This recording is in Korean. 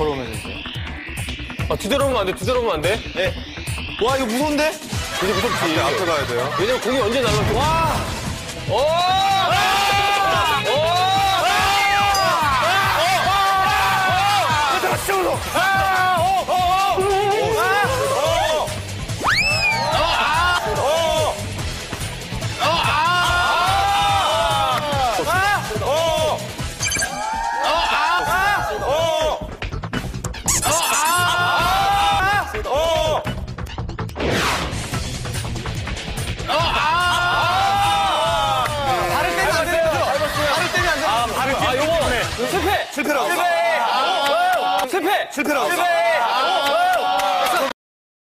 걸어오면서 이제. 아, 뒤돌아오면 안 돼, 뒤돌아오면 안 돼? 네. 와, 이거 무서운데? 이제 무섭지. 이제 앞으로 가야 돼요. 왜냐면 공이 언제 날라올지. 와! 오! 실패! 실패라고! 실패! 실패라고! 실패! 실패! 실패!